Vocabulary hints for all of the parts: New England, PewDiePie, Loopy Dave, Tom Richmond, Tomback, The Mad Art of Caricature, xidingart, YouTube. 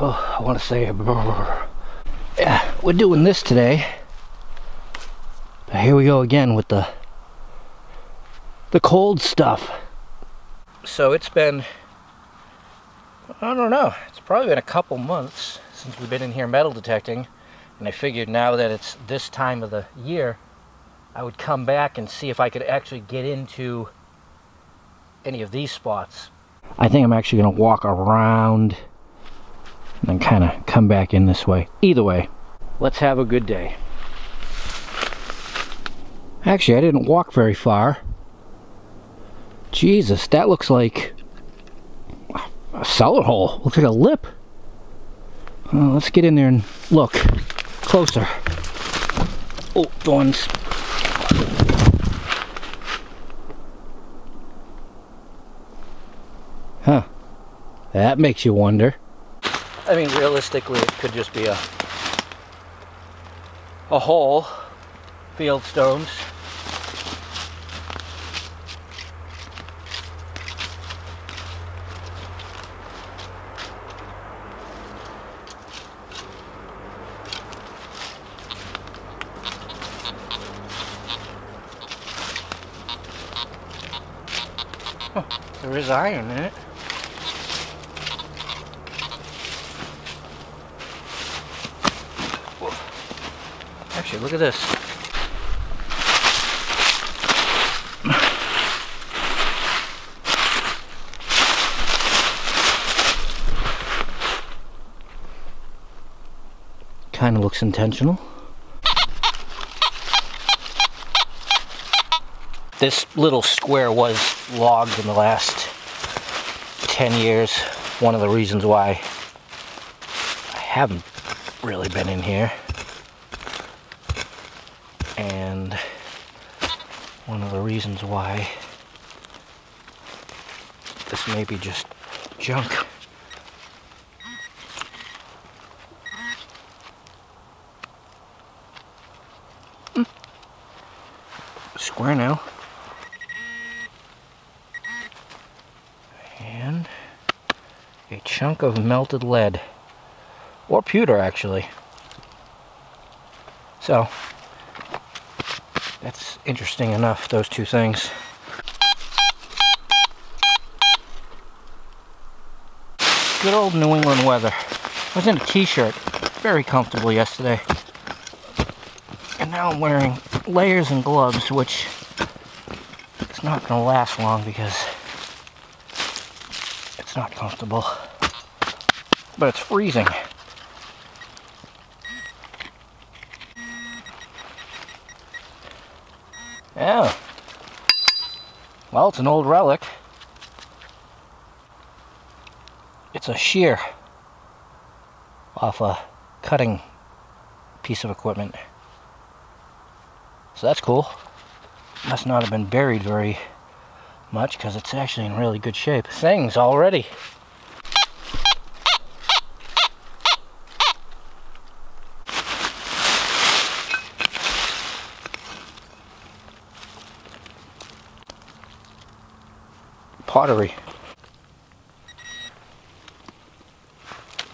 Oh, I want to say, yeah, we're doing this today. But here we go again with the cold stuff. So it's been, I don't know, it's probably been a couple months since we've been in here metal detecting. And I figured now that it's this time of the year, I would come back and see if I could actually get into any of these spots. I think I'm actually going to walk around and then kind of come back in this way. Either way, let's have a good day. Actually, I didn't walk very far. Jesus, that looks like a cellar hole. Looks like a lip. Well, let's get in there and look closer. Oh, thorns. Huh. That makes you wonder. I mean, realistically, it could just be a hole. Fieldstones. Huh, there is iron in it. Actually, look at this. Kind of looks intentional. This little square was logged in the last 10 years. One of the reasons why I haven't really been in here. And one of the reasons why this may be just junk. Square now. And a chunk of melted lead. Or pewter, actually. So, that's interesting enough, those two things. Good old New England weather. I was in a t-shirt, very comfortable yesterday. And now I'm wearing layers and gloves, which it's not going to last long because it's not comfortable. But it's freezing. Yeah. Well, it's an old relic. It's a shear off a cutting piece of equipment. So that's cool. Must not have been buried very much because it's actually in really good shape. Things already. Pottery.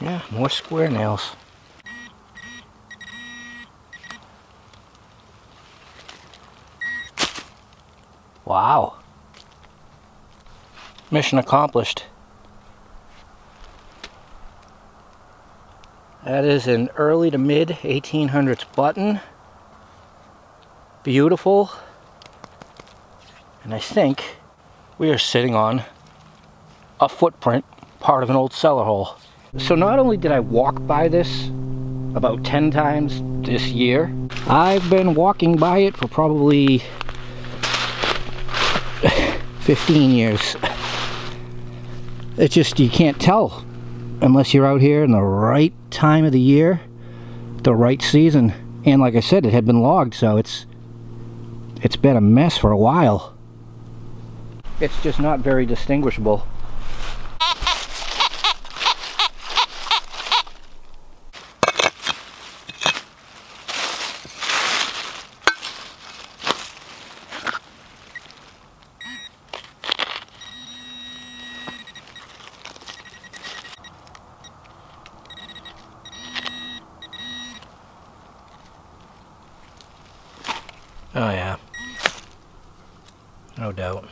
Yeah, more square nails. Wow. Mission accomplished. That is an early to mid 1800s button. Beautiful. And I think we are sitting on a footprint, part of an old cellar hole. So not only did I walk by this about 10 times this year, I've been walking by it for probably 15 years. It's just, you can't tell unless you're out here in the right time of the year, the right season. And like I said, it had been logged, so it's been a mess for a while. It's just not very distinguishable. Oh yeah, no doubt.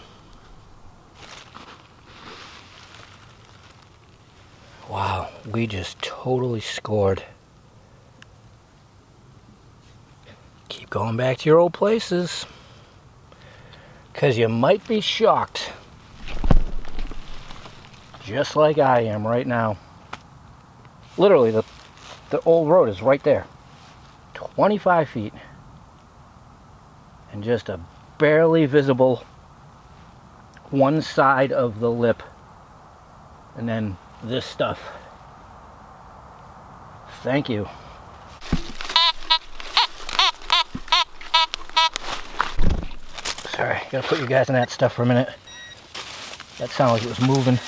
Wow, we just totally scored. Keep going back to your old places, because you might be shocked, just like I am right now. Literally, the old road is right there, 25 feet, and just a barely visible one side of the lip, and then this stuff. Thank you. Sorry, gotta put you guys in that stuff for a minute. That sounded like it was moving.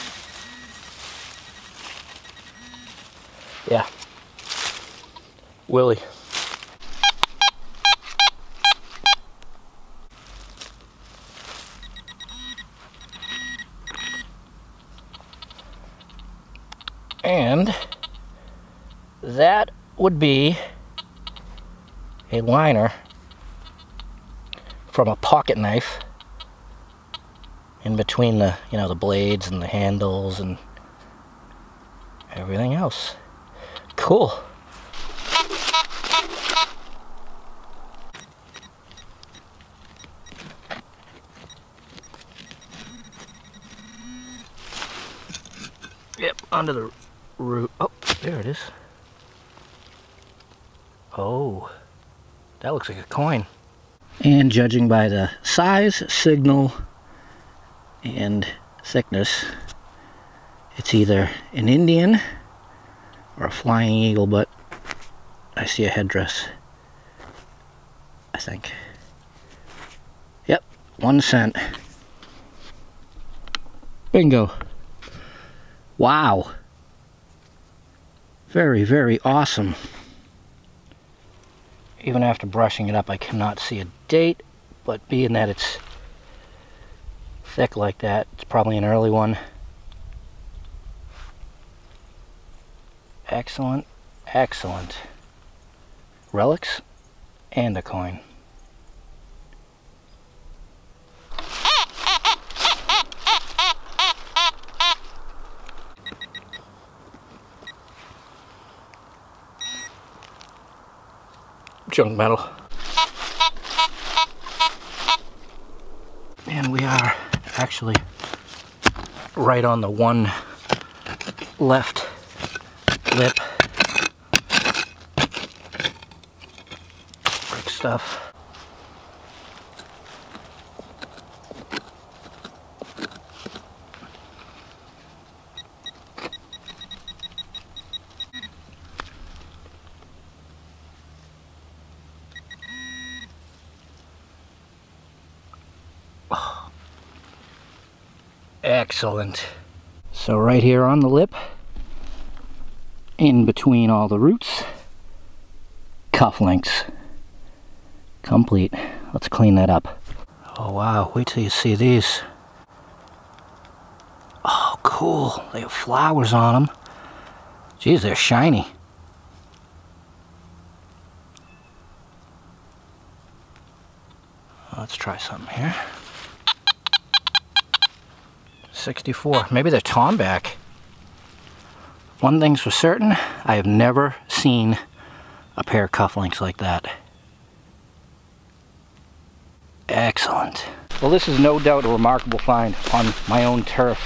Yeah. Willie. And that would be a liner from a pocket knife in between the, you know, the blades and the handles and everything else. Cool. Yep, under the root. Oh, there it is. Oh, that looks like a coin. And judging by the size, signal, and thickness, it's either an Indian or a flying eagle, but I see a headdress, I think. Yep, 1 cent. Bingo. Wow. Very, very awesome. Even after brushing it up, I cannot see a date, but being that it's thick like that, it's probably an early one. Excellent, excellent. Relics and a coin. Junk metal. And we are actually right on the one left lip. Brick stuff. Excellent. So right here on the lip, in between all the roots, cufflinks. Complete. Let's clean that up. Oh wow, wait till you see these. Oh cool, they have flowers on them. Geez, they're shiny. Let's try something here. 64. Maybe they're Tomback. One thing's for certain, I have never seen a pair of cufflinks like that. Excellent. Well, this is no doubt a remarkable find on my own turf.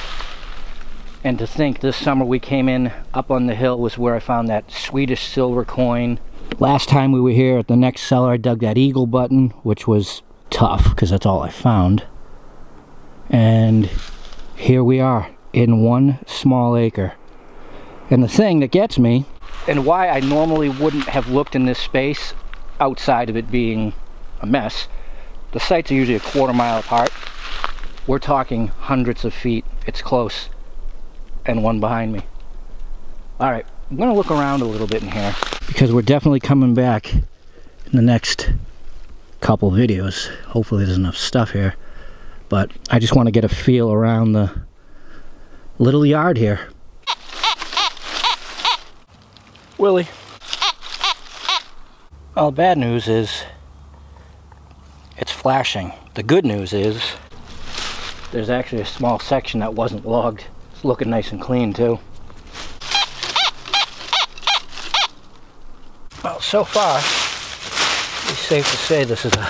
And to think this summer we came in up on the hill was where I found that Swedish silver coin. Last time we were here at the next cellar, I dug that eagle button, which was tough because that's all I found. And here we are in one small acre. And the thing that gets me, and why I normally wouldn't have looked in this space outside of it being a mess, the sites are usually a quarter-mile apart. We're talking hundreds of feet. It's close. And one behind me. All right, I'm gonna look around a little bit in here because we're definitely coming back in the next couple videos. Hopefully there's enough stuff here. But I just want to get a feel around the little yard here. Willie. Well, the bad news is flashing. The good news is there's actually a small section that wasn't logged. It's looking nice and clean too. Well, so far it's safe to say this is a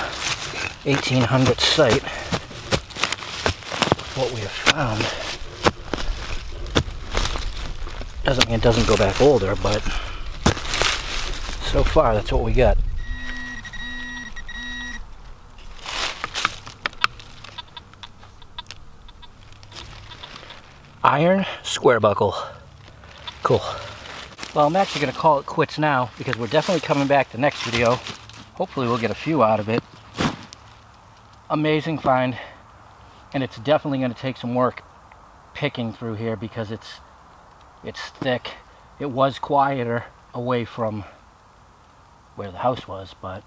1800 site with what we have found. Doesn't mean it doesn't go back older, but so far that's what we got. Iron square buckle. Cool. Well, I'm actually going to call it quits now because we're definitely coming back the next video. Hopefully we'll get a few out of it. Amazing find. And it's definitely going to take some work picking through here because it's thick. It was quieter away from where the house was, but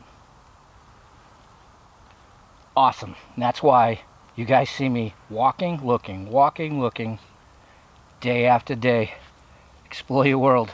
awesome. And that's why you guys see me walking, looking, day after day. Explore your world.